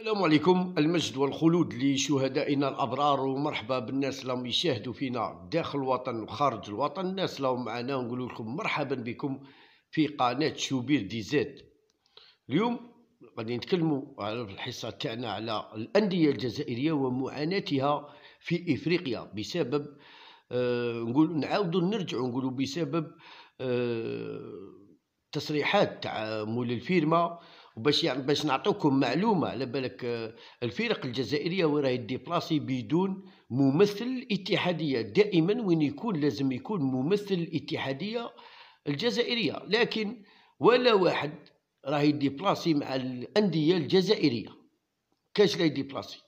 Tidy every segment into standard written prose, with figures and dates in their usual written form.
السلام عليكم. المجد والخلود لشهدائنا الأبرار، ومرحبا بالناس اللي هم يشاهدوا فينا داخل الوطن وخارج الوطن. الناس اللي هم معنا ونقول لكم مرحبا بكم في قناة شوبير دي زد. اليوم غادي نتكلموا على الحصة تاعنا على الأندية الجزائرية ومعاناتها في إفريقيا بسبب نقول نعاودوا نرجعوا نقولوا بسبب تصريحات تاع مول الفيرما، وباش يعني باش نعطيكم معلومه على بالك الفرق الجزائريه وراهي ديبلاسي بدون ممثل الاتحاديه. دائما وين يكون لازم يكون ممثل الاتحاديه الجزائريه، لكن ولا واحد راهي ديبلاسي مع الانديه الجزائريه. كاش لا يديبلاسي،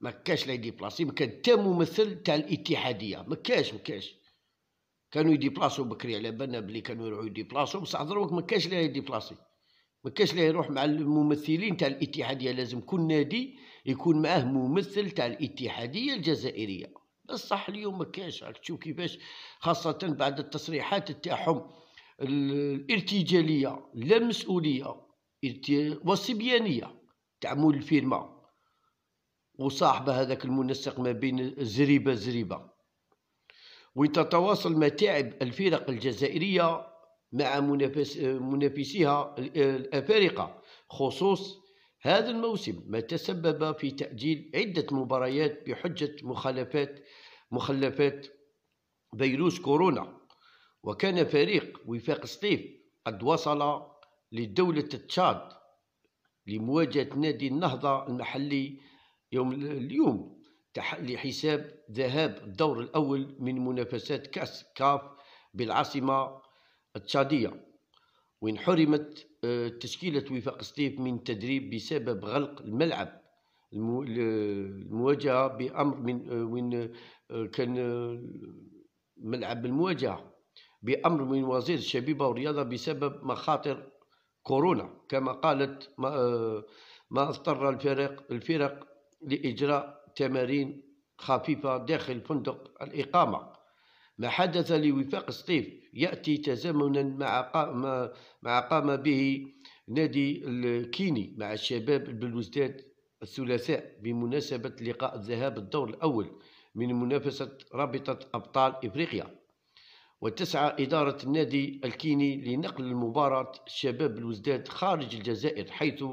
ما كاش لا يديبلاسي، ما كان حتى ممثل تاع الاتحاديه، ما كاش كانوا يديبلاسو بكري، على بالنا بلي كانوا يروحوا يديبلاسو، بصح دروك ما كاش لا يديبلاسي، ما كاش لا يروح مع الممثلين تاع الاتحاديه. لازم كل نادي يكون معاه ممثل تاع الاتحاديه الجزائريه، بصح اليوم ما كاش. راك تشوف كيفاش، خاصه بعد التصريحات تاعهم الارتجاليه، لا مسؤوليه والصبيانيه تاع مول الفيرما وصاحبه هذاك المنسق ما بين زريبه، وتتواصل متاعب الفرق الجزائريه مع منافسيها الأفارقة، خصوص هذا الموسم ما تسبب في تأجيل عدة مباريات بحجة مخلفات فيروس كورونا. وكان فريق وفاق سطيف قد وصل لدولة تشاد لمواجهة نادي النهضة المحلي اليوم لحساب ذهاب الدور الأول من منافسات كأس كاف بالعاصمة التشادية، وين حرمت تشكيلة وفاق سطيف من التدريب بسبب غلق الملعب. المواجهة بأمر من وين كان ملعب المواجهة بأمر من وزير الشبيبة والرياضة بسبب مخاطر كورونا، كما قالت ما اضطر الفرق لإجراء تمارين خفيفة داخل فندق الإقامة. ما حدث لوفاق سطيف يأتي تزامنا مع قام به نادي الكيني مع الشباب البلوزداد الثلاثاء بمناسبة لقاء ذهاب الدور الأول من منافسة رابطة أبطال إفريقيا. وتسعى إدارة النادي الكيني لنقل المباراة الشباب الوزداد خارج الجزائر، حيث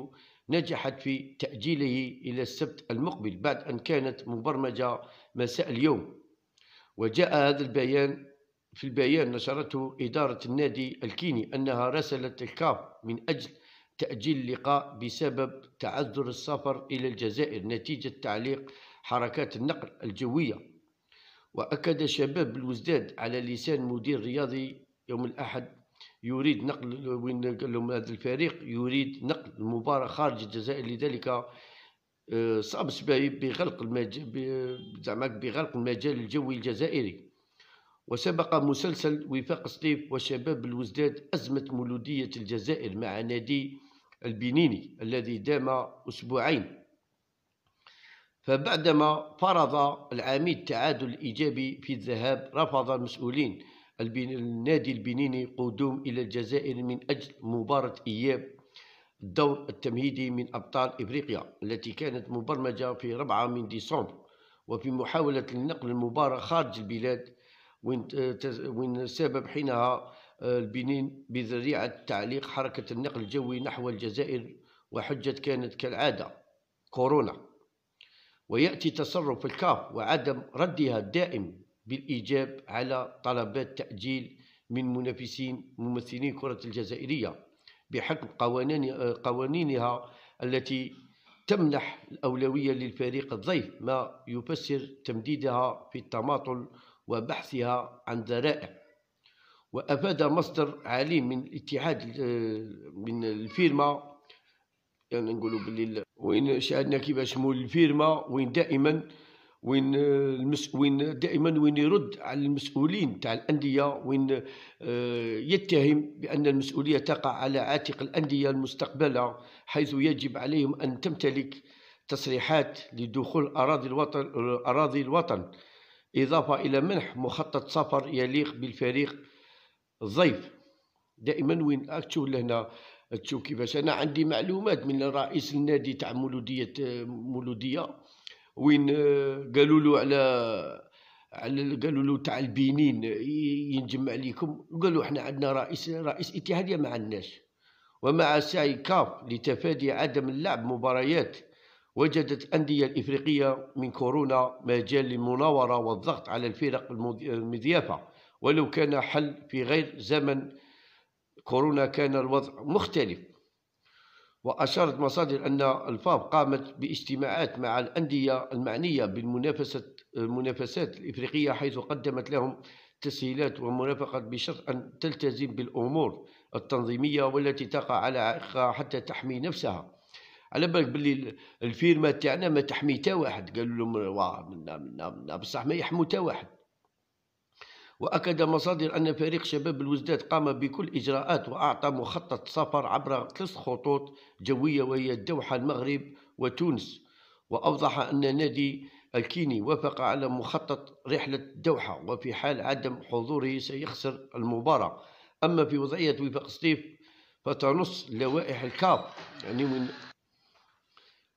نجحت في تأجيله إلى السبت المقبل بعد أن كانت مبرمجة مساء اليوم. وجاء هذا البيان في البيان نشرته إدارة النادي الكيني أنها راسلت الكاف من أجل تأجيل اللقاء بسبب تعذر السفر إلى الجزائر نتيجة تعليق حركات النقل الجوية. وأكد شباب الوزداد على لسان مدير رياضي يوم الأحد يريد نقل وين قال لهم هذا الفريق يريد نقل المباراة خارج الجزائر، لذلك صاب سبايب بغلق المجال الجوي الجزائري. وسبق مسلسل وفاق سطيف وشباب الوزداد أزمة مولودية الجزائر مع نادي البنيني الذي دام أسبوعين، فبعدما فرض العميد التعادل الإيجابي في الذهاب رفض المسؤولين النادي البنيني قدوم إلى الجزائر من أجل مباراة إياب الدور التمهيدي من أبطال إفريقيا التي كانت مبرمجة في 4 من ديسمبر، وفي محاولة لنقل المباراة خارج البلاد، وين سبب حينها البنين بذريعة تعليق حركة النقل الجوي نحو الجزائر، وحجة كانت كالعادة كورونا. ويأتي تصرف الكاف وعدم ردها الدائم بالإيجاب على طلبات تأجيل من ممثلين كرة الجزائرية بحكم قوانينها التي تمنح الأولوية للفريق الضيف، ما يفسر تمديدها في التماطل وبحثها عن ذرائع. وأفاد مصدر عالي من الاتحاد من الفيرما، يعني نقولوا باللي وين شاهدنا كيفاش مول الفيرما وين دائما يرد على المسؤولين تاع الأندية، وين يتهم بأن المسؤولية تقع على عاتق الأندية المستقبلة، حيث يجب عليهم أن تمتلك تصريحات لدخول أراضي الوطن، إضافة إلى منح مخطط سفر يليق بالفريق الضيف. دائما وين أكتشف لهنا تشوف كيفاش. انا عندي معلومات من رئيس النادي تاع مولوديه وين قالوا له على قالوا له تاع البنين ينجمع لكم، قالوا احنا عندنا رئيس اتحاديه ما عندناش. ومع سعي كاف لتفادي عدم اللعب مباريات، وجدت الأندية الإفريقية من كورونا مجال للمناورة والضغط على الفرق المضيافة، ولو كان حل في غير زمن كورونا كان الوضع مختلف. وأشارت مصادر أن الفاف قامت باجتماعات مع الأندية المعنية بالمنافسات الإفريقية، حيث قدمت لهم تسهيلات ومرافقة بشرط أن تلتزم بالأمور التنظيمية والتي تقع على عائقها حتى تحمي نفسها. على بالك بلي الفيرما تاعنا ما تحمي تا واحد، قالوا لهم واه منا بصح ما يحموا تا واحد. واكد مصادر ان فريق شباب الوزداد قام بكل اجراءات واعطى مخطط سفر عبر 3 خطوط جويه، وهي الدوحه المغرب وتونس. واوضح ان نادي الكيني وافق على مخطط رحله الدوحه، وفي حال عدم حضوره سيخسر المباراه. اما في وضعيه وفاق سطيف فتنص لوائح الكاف، يعني من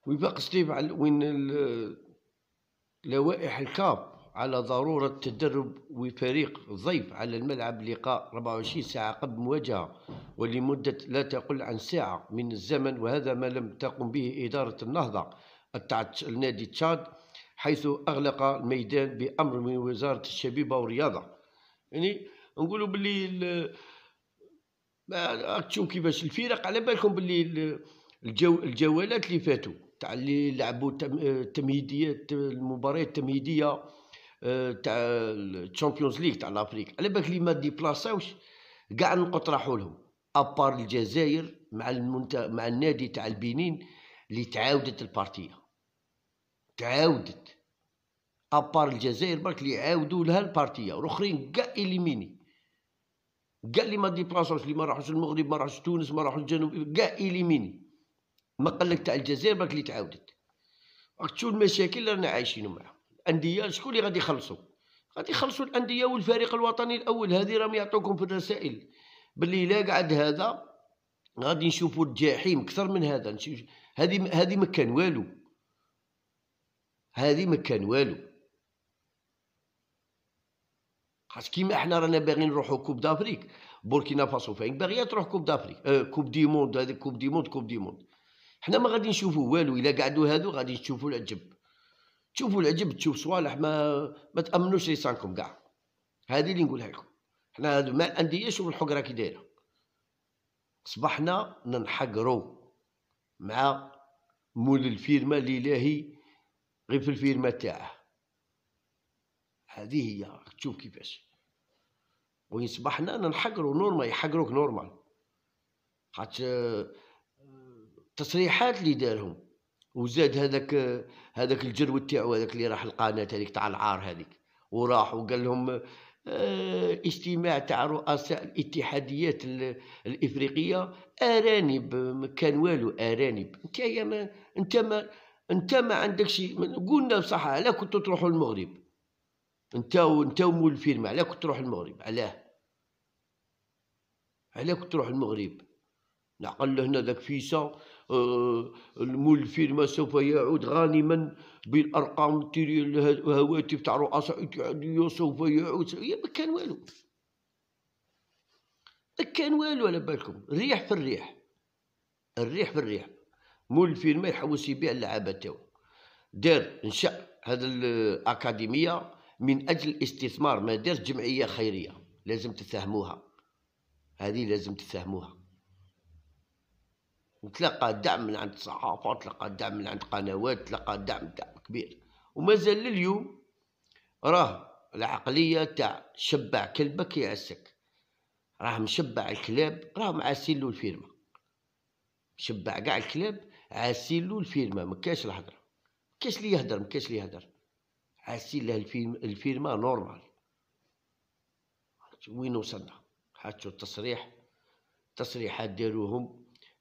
وفاق سطيف وين لوائح الكاف على ضرورة تدرب وفريق ضيف على الملعب لقاء 24 ساعة قبل مواجهة، ولمدة لا تقل عن ساعة من الزمن، وهذا ما لم تقم به إدارة النهضة النادي تشاد، حيث أغلق الميدان بأمر من وزارة الشبيبة والرياضة. يعني نقولوا باللي تشوف كيفاش الفرق. على بالكم باللي الجولات اللي فاتوا تاع اللي لعبوا تمهيديات المباريات التمهيديه تاع الشامبيونز ليغ تاع لافريك، على بالك اللي ما ديبلاصاوش كاع النقط راحوا لهم، ابار الجزائر مع النادي تاع البنين اللي تعاودت البارتيه، تعاودت ابار الجزائر برك اللي عاودوا لها البارتيه، والاخرين كاع إليميني، كاع اللي ما ديبلاصاوش، اللي ما راحوش المغرب، ما راحوش تونس، ما راحوش الجنوب، كاع إليميني. ما قالك تاع الجزائر برك اللي تعاودت. راك تشوف المشاكل اللي رانا عايشينو معاهم. الانديه شكون اللي غادي يخلصوا؟ غادي يخلصوا الانديه والفريق الوطني الاول. هذه راهم يعطوكم في الرسائل باللي لا قعد هذا غادي نشوفوا الجحيم اكثر من هذا. نشوف هذه ما كان والو، هذه ما كان والو. خاص كيما احنا رانا باغيين نروحوا كوب دافريك، بوركينا فاسو فين باغيه تروح كوب دافريك، كوب دي موند، هذيك كوب دي موند. حنا ما غادي نشوفوا والو الا قعدوا هادو، غادي نشوفوا العجب، تشوفوا العجب، تشوف صوالح ما تامنوش لسانكم كاع. هذه اللي نقولها لكم، حنا هادو مع الانديه شوفوا الحقره كي دايره، صبحنا ننحقروا مع مول الفيرما اللي لاهي غير في الفيرما تاعه. هذه هي، راك تشوف كيفاش وين صبحنا ننحقروا. نورمال يحقروك نورمال، خاطر التصريحات اللي دارهم، وزاد هذاك الجرو تاعو، هذاك اللي راح القناه هذيك تاع العار هذيك، وراح وقال لهم اجتماع تاع رؤساء الاتحاديات الافريقيه ارانب، ما كان والو ارانب. انت ما عندك شيء. قلنا بصح علاه كنتو تروحوا المغرب، انت ومول الفيرما، علاه كنت تروح المغرب؟ علاه كنت تروح المغرب؟ نعقل هنا ذاك فيسا المول الفيرما سوف يعود غانما بالارقام تيري الهواتف تاع رؤساء الاتحاديه سوف يعود. ما كان والو، ما كان والو. على بالكم الريح في الريح، الريح في الريح. مول الفيرما يحوس يبيع اللعابه تاعو، دار انشا هذا الاكاديميه من اجل الاستثمار، ما دارش جمعيه خيريه. لازم تفهموها هذه، لازم تفهموها. تلقى الدعم من عند الصحافه، تلقى الدعم من عند قنوات، تلقى الدعم كبير. ومازال لليوم راه العقليه تاع شبع كلبك يعسك، راه مشبع الكلاب، راه معاسين له الفيرما، مشبع كاع الكلاب، عاسين له الفيرما. مكاش الهضره، مكاش لي يهدر، عاسين له الفيرما نورمال. وين وصلنا؟ حاتشو التصريحات داروهم،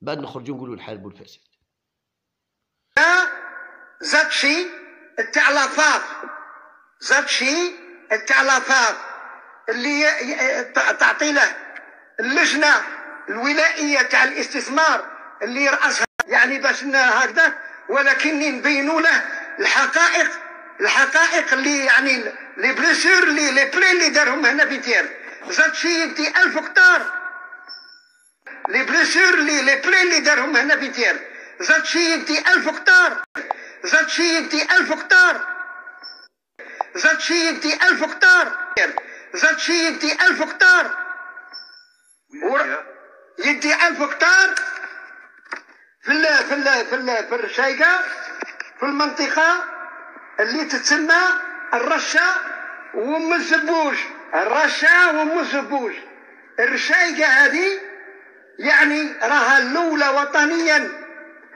بعد نخرجوا نقولوا نحاربوا الفساد. زادشي التعلافات، زادشي التعلافات اللي تعطينا اللجنه الولائيه تاع الاستثمار اللي راسها يعني باش هكذا، ولكن نبينوا له الحقائق، الحقائق اللي يعني لي بليسير لي بلي اللي دارهم هنا بيتير. زادشي انت 1000 هكتار لي بليسير لي بلي اللي دارهم هنا بيتير. زادشي انت 1000 هكتار، زادشي انت 1000 هكتار، زادشي انت 1000 هكتار، زادشي انت 1000 هكتار، انت 1000 هكتار في ال في ال في ال في الشايقة، في المنطقة اللي تتسمى الرشة وام الزبوج، الرشة وام الزبوج. الشايقة هذه يعني راها الأولى وطنيا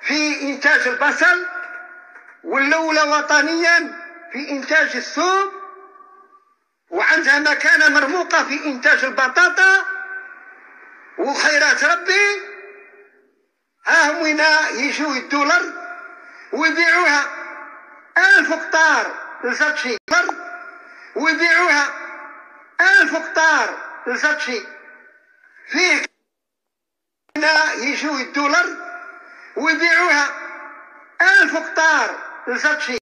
في إنتاج البصل، والأولى وطنيا في إنتاج الثوم، وعندها مكانة مرموقة في إنتاج البطاطا وخيرات ربي. هاهم وين يجيو الدولار ويبيعوها 1000 هكتار لزادشي برد، ويبيعوها 1000 هكتار لزادشي فيه، يجيو الدولار ويبيعوها 1000 هكتار لزادشي.